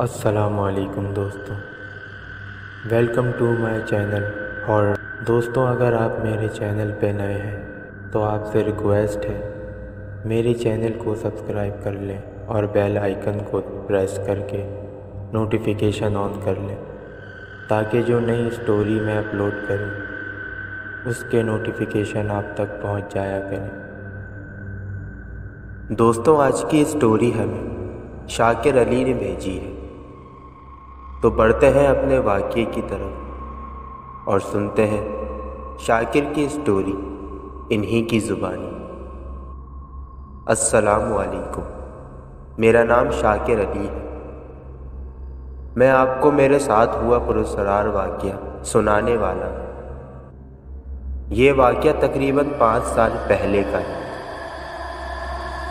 अस्सलामुअलैकुम दोस्तों, welcome to my channel horror. दोस्तों, अगर आप मेरे चैनल पे नए हैं तो आपसे रिक्वेस्ट है मेरे चैनल को सब्सक्राइब कर लें और बेल आइकन को प्रेस करके नोटिफिकेशन ऑन कर लें ताकि जो नई स्टोरी मैं अपलोड करूं उसके नोटिफिकेशन आप तक पहुंच जाया करें। दोस्तों, आज की स्टोरी हमें शाकिर अली ने भेजी है, तो बढ़ते हैं अपने वाक़ये की तरफ और सुनते हैं शाकिर की स्टोरी इन्हीं की ज़ुबानी। अस्सलामुअलैकुम, मेरा नाम शाकिर अली है। मैं आपको मेरे साथ हुआ पुरअसरार वाक़या सुनाने वाला हूँ। ये वाक़या तकरीबन 5 साल पहले का है।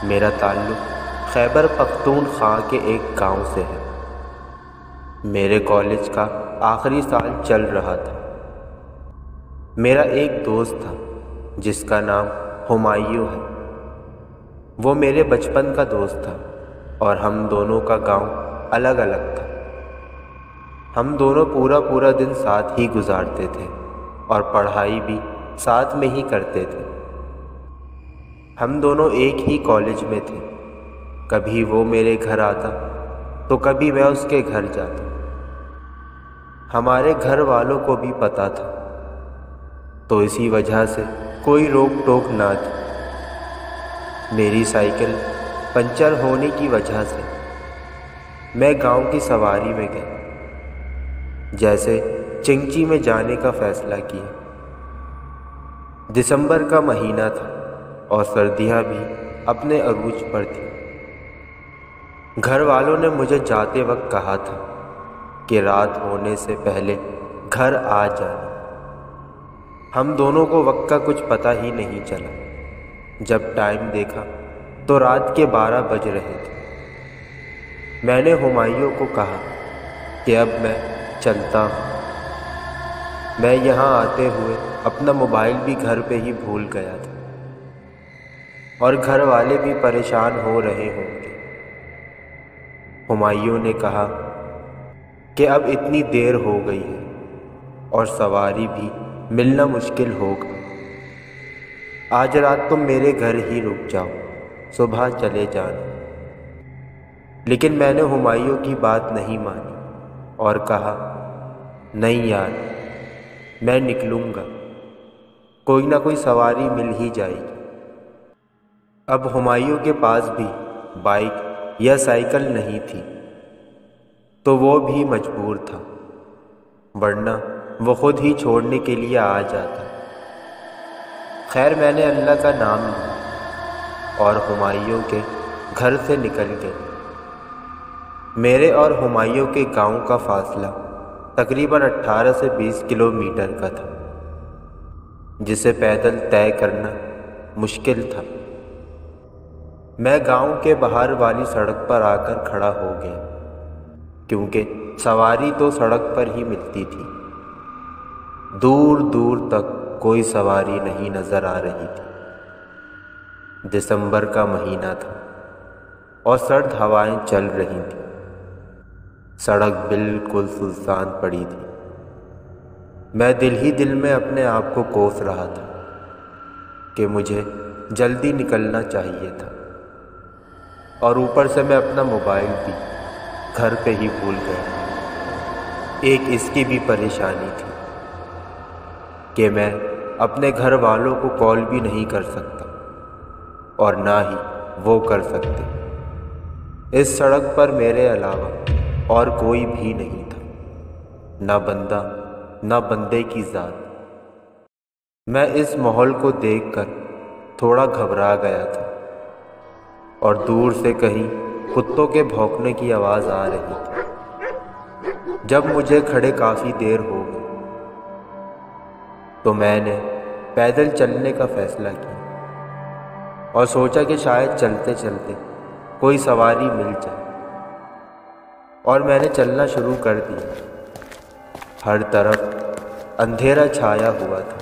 मेरा ताल्लुक़ खैबर पख्तूनख्वा के एक गांव से है। मेरे कॉलेज का आखिरी साल चल रहा था। मेरा एक दोस्त था जिसका नाम हुमायूं है। वो मेरे बचपन का दोस्त था और हम दोनों का गांव अलग अलग था। हम दोनों पूरा दिन साथ ही गुजारते थे और पढ़ाई भी साथ में ही करते थे। हम दोनों एक ही कॉलेज में थे। कभी वो मेरे घर आता तो कभी मैं उसके घर जाता। हमारे घर वालों को भी पता था तो इसी वजह से कोई रोक टोक ना थी। मेरी साइकिल पंचर होने की वजह से मैं गांव की सवारी में गया, जैसे चिंची में जाने का फैसला किया। दिसंबर का महीना था और सर्दियां भी अपने अरूज पर थी। घर वालों ने मुझे जाते वक्त कहा था कि रात होने से पहले घर आ जाना। हम दोनों को वक्त का कुछ पता ही नहीं चला। जब टाइम देखा तो रात के 12 बज रहे थे। मैंने हुमायूं को कहा कि अब मैं चलता हूँ। मैं यहाँ आते हुए अपना मोबाइल भी घर पे ही भूल गया था और घर वाले भी परेशान हो रहे होंगे। हुमायूं ने कहा कि अब इतनी देर हो गई है और सवारी भी मिलना मुश्किल होगा। आज रात तुम मेरे घर ही रुक जाओ, सुबह चले जाना। लेकिन मैंने हुमायूं की बात नहीं मानी और कहा, नहीं यार, मैं निकलूँगा, कोई ना कोई सवारी मिल ही जाएगी। अब हुमायूं के पास भी बाइक या साइकिल नहीं थी तो वो भी मजबूर था, वरना वो खुद ही छोड़ने के लिए आ जाता। खैर, मैंने अल्लाह का नाम लिया और हुमायूं के घर से निकल गए। मेरे और हुमायूं के गांव का फासला तकरीबन 18 से 20 किलोमीटर का था, जिसे पैदल तय करना मुश्किल था। मैं गांव के बाहर वाली सड़क पर आकर खड़ा हो गया क्योंकि सवारी तो सड़क पर ही मिलती थी। दूर तक कोई सवारी नहीं नज़र आ रही थी। दिसंबर का महीना था और सर्द हवाएं चल रही थी। सड़क बिल्कुल सुनसान पड़ी थी। मैं दिल ही दिल में अपने आप को कोस रहा था कि मुझे जल्दी निकलना चाहिए था और ऊपर से मैं अपना मोबाइल भी घर पे ही भूल गया। एक इसकी भी परेशानी थी कि मैं अपने घर वालों को कॉल भी नहीं कर सकता और ना ही वो कर सकते। इस सड़क पर मेरे अलावा और कोई भी नहीं था, ना बंदा ना बंदे की जात। मैं इस माहौल को देखकर थोड़ा घबरा गया था और दूर से कहीं कुत्तों के भौंकने की आवाज़ आ रही थी। जब मुझे खड़े काफ़ी देर हो गई तो मैंने पैदल चलने का फैसला किया और सोचा कि शायद चलते चलते कोई सवारी मिल जाए, और मैंने चलना शुरू कर दिया। हर तरफ अंधेरा छाया हुआ था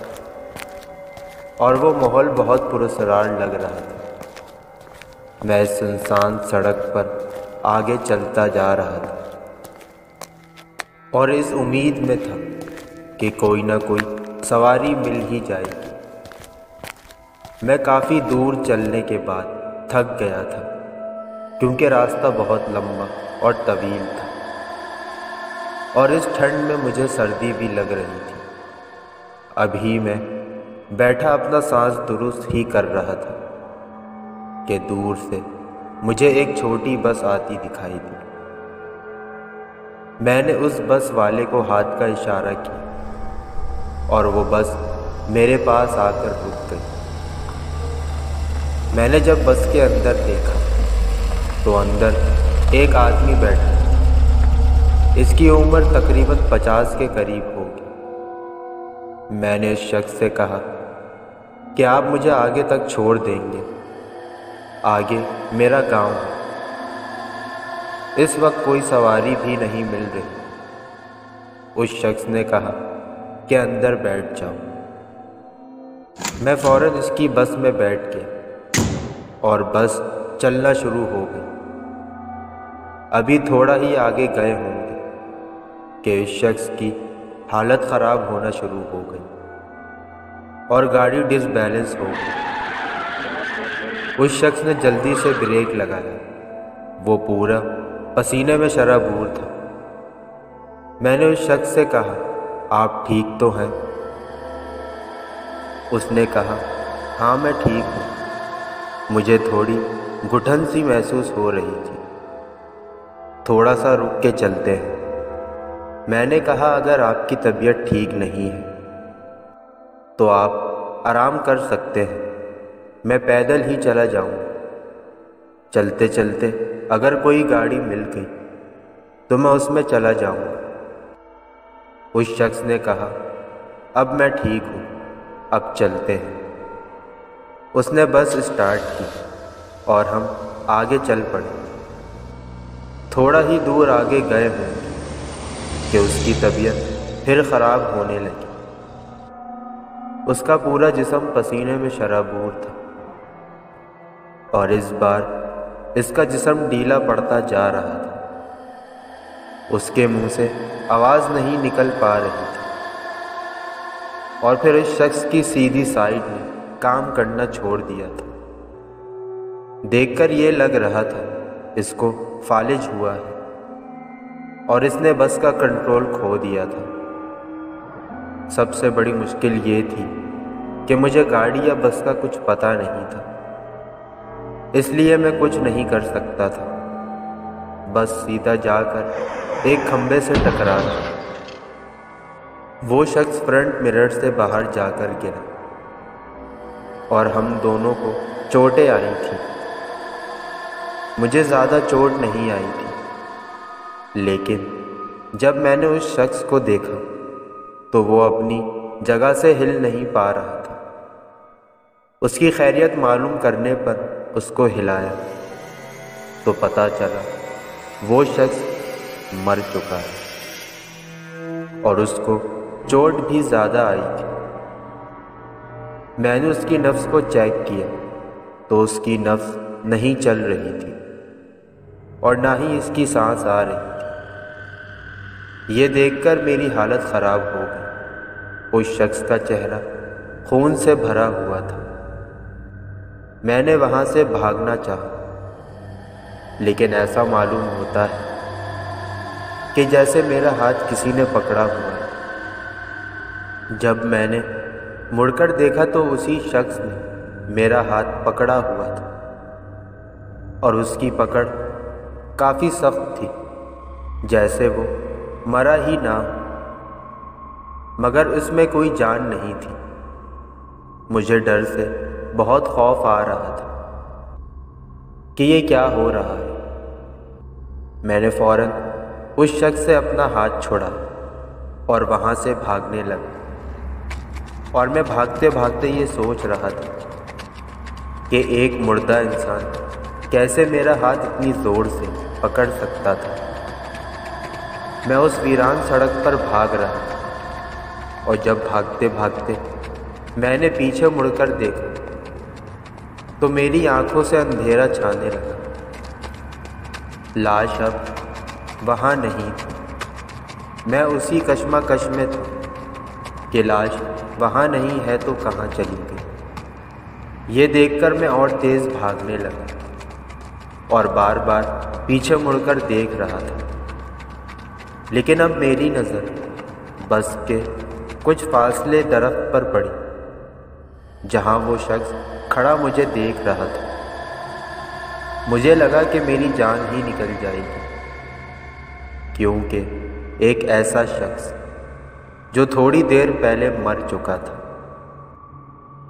और वो माहौल बहुत पुरसरार लग रहा था। मैं सुनसान सड़क पर आगे चलता जा रहा था और इस उम्मीद में था कि कोई ना कोई सवारी मिल ही जाएगी। मैं काफ़ी दूर चलने के बाद थक गया था क्योंकि रास्ता बहुत लंबा और तवील था और इस ठंड में मुझे सर्दी भी लग रही थी। अभी मैं बैठा अपना सांस दुरुस्त ही कर रहा था कि दूर से मुझे एक छोटी बस आती दिखाई दी। मैंने उस बस वाले को हाथ का इशारा किया और वो बस मेरे पास आकर रुक गई। मैंने जब बस के अंदर देखा तो अंदर एक आदमी बैठा। इसकी उम्र तकरीबन 50 के करीब होगी। मैंने इस शख्स से कहा कि आप मुझे आगे तक छोड़ देंगे, आगे मेरा गांव है। इस वक्त कोई सवारी भी नहीं मिल रही। उस शख्स ने कहा कि अंदर बैठ जाओ। मैं फौरन इसकी बस में बैठ गया और बस चलना शुरू हो गई। अभी थोड़ा ही आगे गए होंगे कि इस शख्स की हालत ख़राब होना शुरू हो गई और गाड़ी डिसबैलेंस हो गई। उस शख्स ने जल्दी से ब्रेक लगाया। वो पूरा पसीने में शराबूर था। मैंने उस शख्स से कहा, आप ठीक तो हैं? उसने कहा, हाँ मैं ठीक हूँ। मुझे थोड़ी घुटन सी महसूस हो रही थी, थोड़ा सा रुक के चलते हैं। मैंने कहा, अगर आपकी तबीयत ठीक नहीं है तो आप आराम कर सकते हैं, मैं पैदल ही चला जाऊँ। चलते चलते अगर कोई गाड़ी मिल गई तो मैं उसमें चला जाऊँगा। उस शख्स ने कहा, अब मैं ठीक हूँ, अब चलते हैं। उसने बस स्टार्ट की और हम आगे चल पड़े। थोड़ा ही दूर आगे गए होंगे कि उसकी तबीयत फिर ख़राब होने लगी। उसका पूरा जिस्म पसीने में शराबूर था और इस बार इसका जिस्म ढीला पड़ता जा रहा था। उसके मुंह से आवाज़ नहीं निकल पा रही थी और फिर इस शख्स की सीधी साइड ने काम करना छोड़ दिया था। देखकर ये लग रहा था इसको फालिज हुआ है और इसने बस का कंट्रोल खो दिया था। सबसे बड़ी मुश्किल ये थी कि मुझे गाड़ी या बस का कुछ पता नहीं था, इसलिए मैं कुछ नहीं कर सकता था। बस सीधा जाकर एक खंबे से टकरा गई। वो शख्स फ्रंट मिरर से बाहर जाकर गिरा और हम दोनों को चोटें आई थी। मुझे ज़्यादा चोट नहीं आई थी, लेकिन जब मैंने उस शख्स को देखा तो वो अपनी जगह से हिल नहीं पा रहा था। उसकी खैरियत मालूम करने पर उसको हिलाया तो पता चला वो शख्स मर चुका है और उसको चोट भी ज़्यादा आई थी। मैंने उसकी नब्ज़ को चेक किया तो उसकी नब्ज़ नहीं चल रही थी और ना ही इसकी सांस आ रही थी। ये देखकर मेरी हालत ख़राब हो गई। उस शख्स का चेहरा खून से भरा हुआ था। मैंने वहाँ से भागना चाहा, लेकिन ऐसा मालूम होता है कि जैसे मेरा हाथ किसी ने पकड़ा हुआ है। जब मैंने मुड़कर देखा तो उसी शख्स ने मेरा हाथ पकड़ा हुआ था और उसकी पकड़ काफ़ी सख्त थी, जैसे वो मरा ही ना, मगर उसमें कोई जान नहीं थी। मुझे डर से बहुत खौफ आ रहा था कि ये क्या हो रहा है। मैंने फ़ौरन उस शख्स से अपना हाथ छोड़ा और वहाँ से भागने लगा और मैं भागते भागते ये सोच रहा था कि एक मुर्दा इंसान कैसे मेरा हाथ इतनी ज़ोर से पकड़ सकता था। मैं उस वीरान सड़क पर भाग रहा था और जब भागते भागते मैंने पीछे मुड़कर देखा तो मेरी आंखों से अंधेरा छाने लगा। लाश अब वहाँ नहीं थी। मैं उसी कशमकश में था कि लाश वहाँ नहीं है तो कहाँ चली गई। ये देखकर मैं और तेज़ भागने लगा और बार बार पीछे मुड़कर देख रहा था, लेकिन अब मेरी नज़र बस के कुछ फासले दरख्त पर पड़ी जहाँ वो शख्स खड़ा मुझे देख रहा था। मुझे लगा कि मेरी जान ही निकल जाएगी, क्योंकि एक ऐसा शख्स जो थोड़ी देर पहले मर चुका था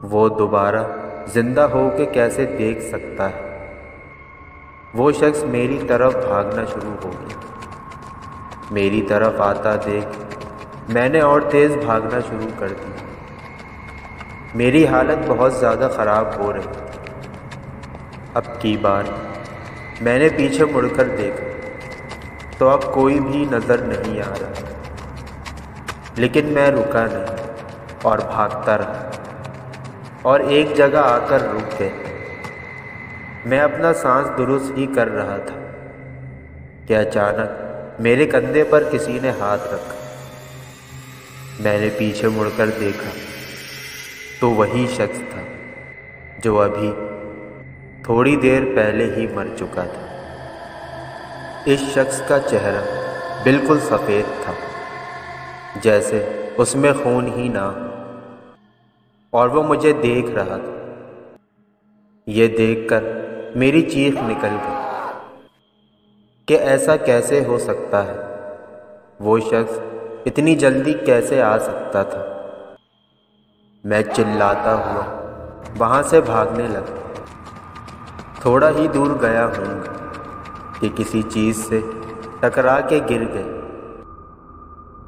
वो दोबारा जिंदा हो के कैसे देख सकता है। वो शख्स मेरी तरफ भागना शुरू हो गया। मेरी तरफ आता देख मैंने और तेज़ भागना शुरू कर दिया। मेरी हालत बहुत ज़्यादा ख़राब हो रही थी। अब की बार मैंने पीछे मुड़कर देखा तो अब कोई भी नज़र नहीं आ रहा, लेकिन मैं रुका नहीं और भागता रहा और एक जगह आकर रुक गया। मैं अपना सांस दुरुस्त ही कर रहा था कि अचानक मेरे कंधे पर किसी ने हाथ रखा। मैंने पीछे मुड़कर देखा तो वही शख्स था जो अभी थोड़ी देर पहले ही मर चुका था। इस शख्स का चेहरा बिल्कुल सफ़ेद था, जैसे उसमें खून ही ना हो, और वो मुझे देख रहा था। ये देखकर मेरी चीख निकल गई कि ऐसा कैसे हो सकता है, वो शख्स इतनी जल्दी कैसे आ सकता था। मैं चिल्लाता हुआ वहाँ से भागने लगा। थोड़ा ही दूर गया होऊंगा कि किसी चीज़ से टकरा के गिर गई,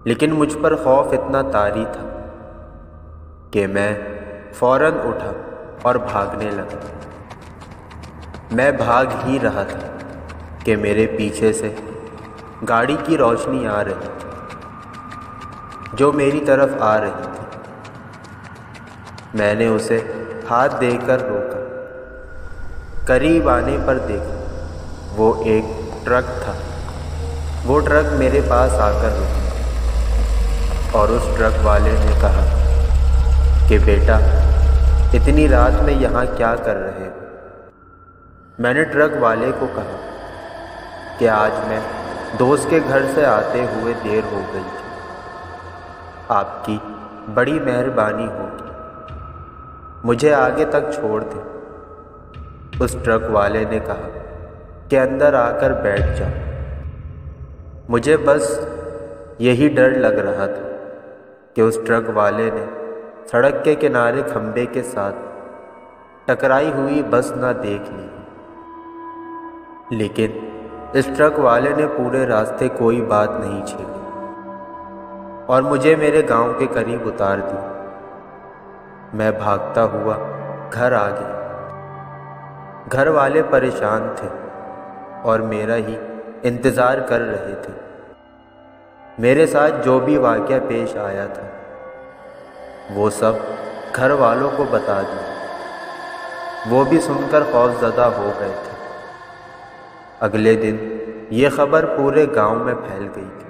लेकिन मुझ पर खौफ इतना तारी था कि मैं फ़ौरन उठा और भागने लगा। मैं भाग ही रहा था कि मेरे पीछे से गाड़ी की रोशनी आ रही थी जो मेरी तरफ आ रही थी। मैंने उसे हाथ देकर रोका। करीब आने पर देखा वो एक ट्रक था। वो ट्रक मेरे पास आकर रुका और उस ट्रक वाले ने कहा कि बेटा, इतनी रात में यहाँ क्या कर रहे हो? मैंने ट्रक वाले को कहा कि आज मैं दोस्त के घर से आते हुए देर हो गई थी, आपकी बड़ी मेहरबानी होगी, मुझे आगे तक छोड़ दे। उस ट्रक वाले ने कहा कि अंदर आकर बैठ जाओ। मुझे बस यही डर लग रहा था कि उस ट्रक वाले ने सड़क के किनारे खंबे के साथ टकराई हुई बस ना देख ली। लेकिन इस ट्रक वाले ने पूरे रास्ते कोई बात नहीं छेड़ी और मुझे मेरे गांव के करीब उतार दी। मैं भागता हुआ घर आ गया। घर वाले परेशान थे और मेरा ही इंतज़ार कर रहे थे। मेरे साथ जो भी वाक़या पेश आया था वो सब घर वालों को बता दिया। वो भी सुनकर खौफजदा हो गए थे। अगले दिन ये खबर पूरे गांव में फैल गई थी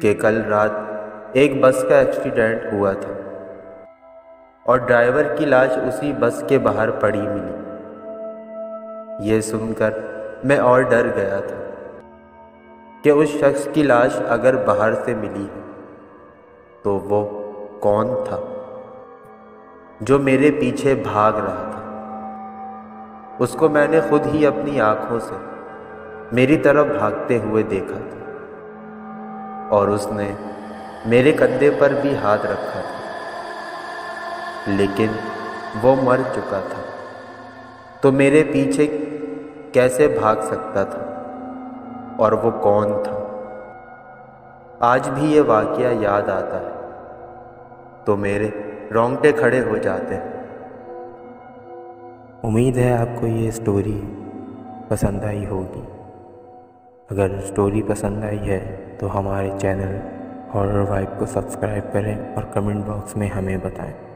कि कल रात एक बस का एक्सीडेंट हुआ था और ड्राइवर की लाश उसी बस के बाहर पड़ी मिली। ये सुनकर मैं और डर गया था कि उस शख्स की लाश अगर बाहर से मिली है तो वो कौन था जो मेरे पीछे भाग रहा था। उसको मैंने खुद ही अपनी आंखों से मेरी तरफ भागते हुए देखा था और उसने मेरे कंधे पर भी हाथ रखा था, लेकिन वो मर चुका था तो मेरे पीछे कैसे भाग सकता था और वो कौन था। आज भी ये वाकया याद आता है तो मेरे रोंगटे खड़े हो जाते हैं। उम्मीद है आपको ये स्टोरी पसंद आई होगी। अगर स्टोरी पसंद आई है तो हमारे चैनल हॉरर वाइब को सब्सक्राइब करें और कमेंट बॉक्स में हमें बताएं।